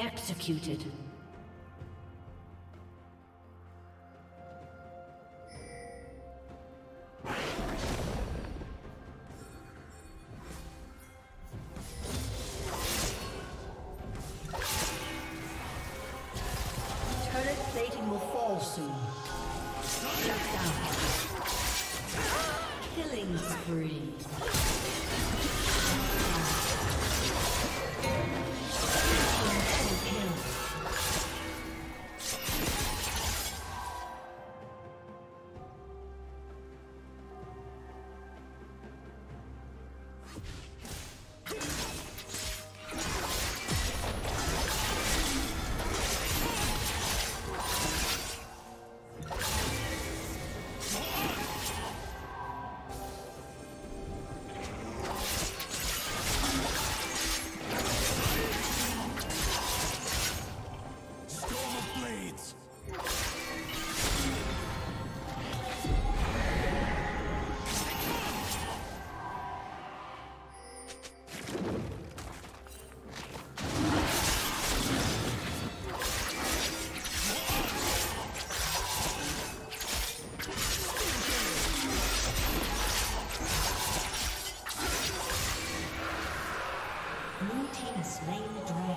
Executed. Blue team has slain the dragon.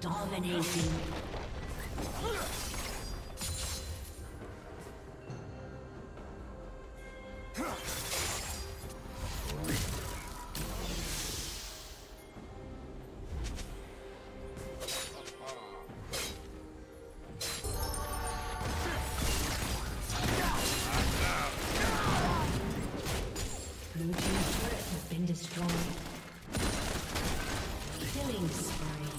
Dominating. Blue team's turret has been destroyed. Killing spree.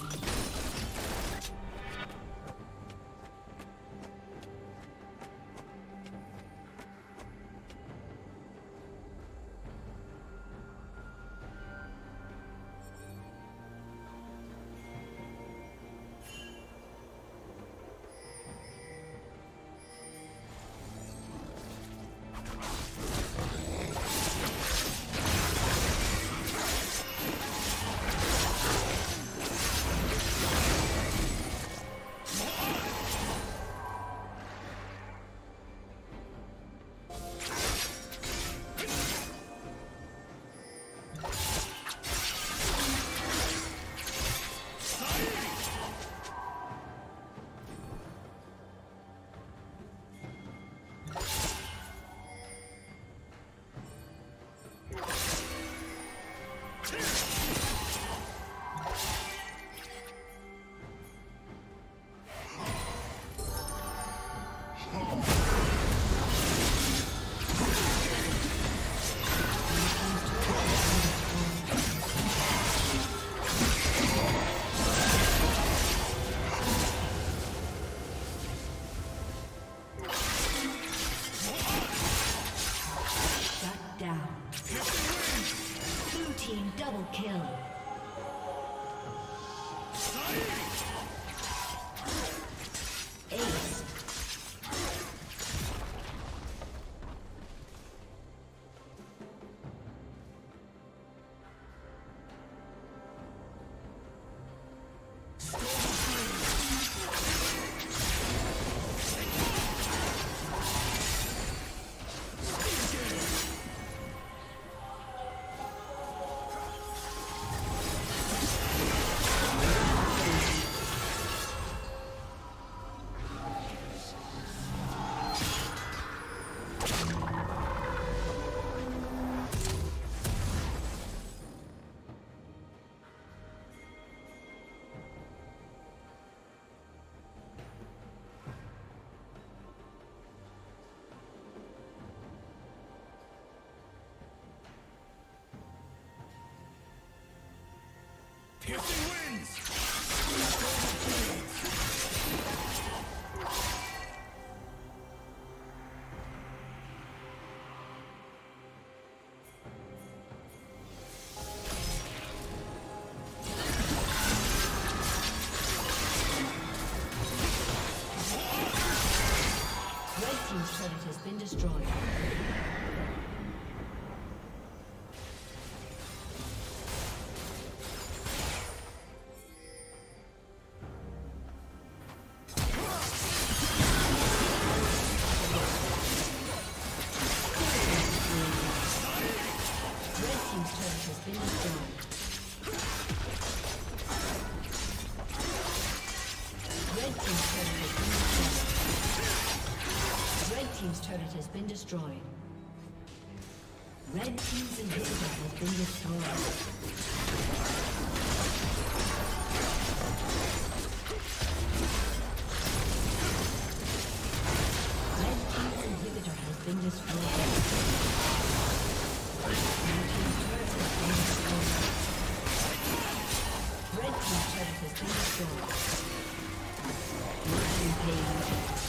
Piercing wins! turret has been destroyed. Red team's inhibitor has been destroyed. Red team's inhibitor has been destroyed. Red team's turret has been destroyed. Red team's turret has been destroyed. Red team's turret has been destroyed.